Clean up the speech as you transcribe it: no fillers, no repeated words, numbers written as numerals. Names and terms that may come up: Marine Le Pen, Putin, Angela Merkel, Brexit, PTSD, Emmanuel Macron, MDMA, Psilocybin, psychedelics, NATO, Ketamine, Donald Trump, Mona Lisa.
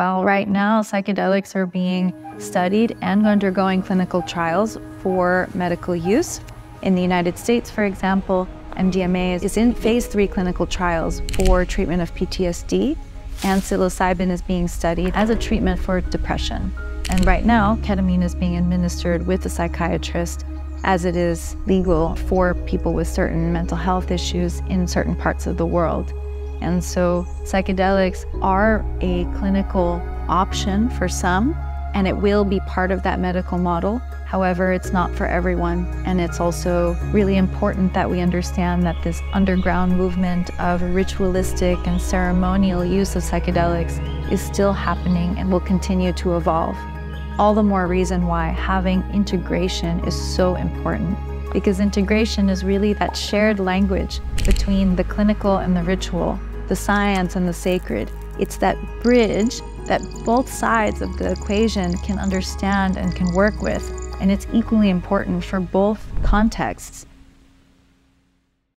Well, right now, psychedelics are being studied and undergoing clinical trials for medical use. In the United States, for example, MDMA is in phase 3 clinical trials for treatment of PTSD, and psilocybin is being studied as a treatment for depression. And right now, ketamine is being administered with a psychiatrist as it is legal for people with certain mental health issues in certain parts of the world. And so psychedelics are a clinical option for some, and it will be part of that medical model. However, it's not for everyone. And it's also really important that we understand that this underground movement of ritualistic and ceremonial use of psychedelics is still happening and will continue to evolve. All the more reason why having integration is so important, because integration is really that shared language between the clinical and the ritual, the science and the sacred. It's that bridge that both sides of the equation can understand and can work with, and it's equally important for both contexts.